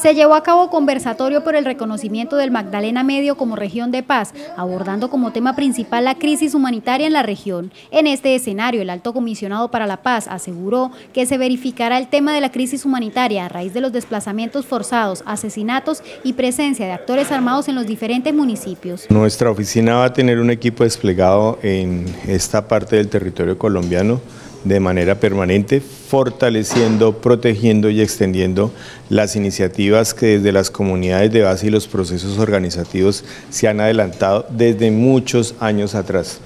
Se llevó a cabo conversatorio por el reconocimiento del Magdalena Medio como región de paz, abordando como tema principal la crisis humanitaria en la región. En este escenario, el Alto Comisionado para la Paz aseguró que se verificará el tema de la crisis humanitaria a raíz de los desplazamientos forzados, asesinatos y presencia de actores armados en los diferentes municipios. Nuestra oficina va a tener un equipo desplegado en esta parte del territorio colombiano de manera permanente, fortaleciendo, protegiendo y extendiendo las iniciativas que desde las comunidades de base y los procesos organizativos se han adelantado desde muchos años atrás.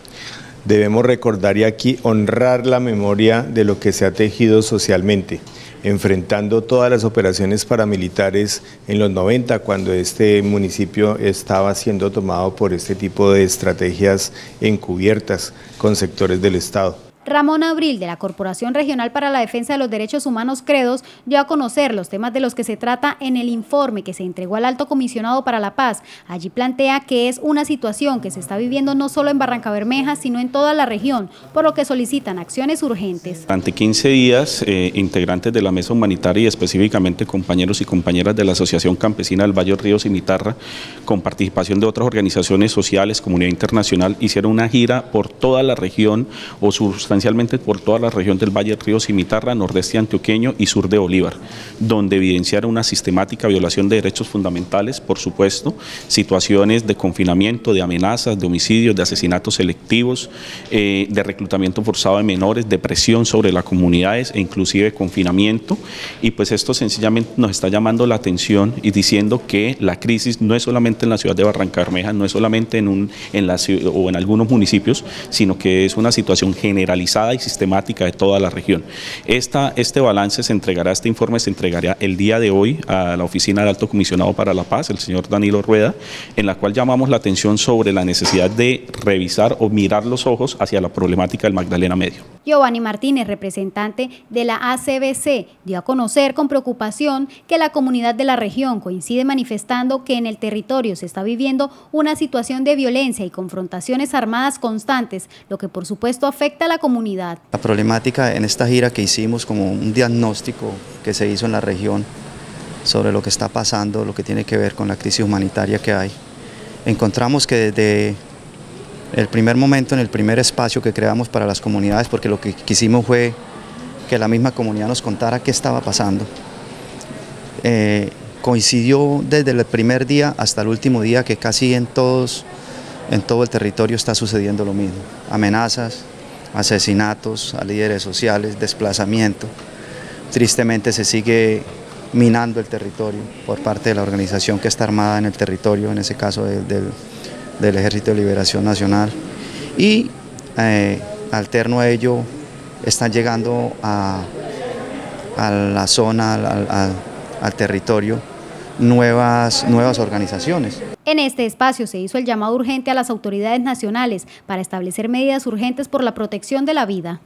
Debemos recordar y aquí honrar la memoria de lo que se ha tejido socialmente, enfrentando todas las operaciones paramilitares en los 90, cuando este municipio estaba siendo tomado por este tipo de estrategias encubiertas con sectores del Estado. Ramón Abril, de la Corporación Regional para la Defensa de los Derechos Humanos Credos, dio a conocer los temas de los que se trata en el informe que se entregó al Alto Comisionado para la Paz. Allí plantea que es una situación que se está viviendo no solo en Barrancabermeja, sino en toda la región, por lo que solicitan acciones urgentes. Durante 15 días, integrantes de la Mesa Humanitaria y específicamente compañeros y compañeras de la Asociación Campesina del Valle del Río Cimitarra, con participación de otras organizaciones sociales, comunidad internacional, hicieron una gira por toda la región o sus esencialmente por toda la región del Valle del Río Cimitarra, Nordeste Antioqueño y Sur de Bolívar, donde evidenciaron una sistemática violación de derechos fundamentales, por supuesto, situaciones de confinamiento, de amenazas, de homicidios, de asesinatos selectivos, de reclutamiento forzado de menores, de presión sobre las comunidades e inclusive confinamiento, y pues esto sencillamente nos está llamando la atención y diciendo que la crisis no es solamente en la ciudad de Barrancabermeja, no es solamente en algunos municipios, sino que es una situación generalizada y sistemática de toda la región. Este balance se entregará, este informe se entregará el día de hoy a la oficina del Alto Comisionado para la Paz, el señor Danilo Rueda, en la cual llamamos la atención sobre la necesidad de revisar o mirar los ojos hacia la problemática del Magdalena Medio. Giovanni Martínez, representante de la ACBC, dio a conocer con preocupación que la comunidad de la región coincide manifestando que en el territorio se está viviendo una situación de violencia y confrontaciones armadas constantes, lo que por supuesto afecta a la comunidad. La problemática en esta gira que hicimos, como un diagnóstico que se hizo en la región sobre lo que está pasando, lo que tiene que ver con la crisis humanitaria que hay, encontramos que desde el primer momento, en el primer espacio que creamos para las comunidades, porque lo que quisimos fue que la misma comunidad nos contara qué estaba pasando, coincidió desde el primer día hasta el último día que casi en todo el territorio está sucediendo lo mismo: amenazas, asesinatos a líderes sociales, desplazamiento. Tristemente se sigue minando el territorio por parte de la organización que está armada en el territorio, en ese caso del Ejército de Liberación Nacional, y alterno a ello están llegando a la zona, al territorio, nuevas organizaciones. En este espacio se hizo el llamado urgente a las autoridades nacionales para establecer medidas urgentes por la protección de la vida.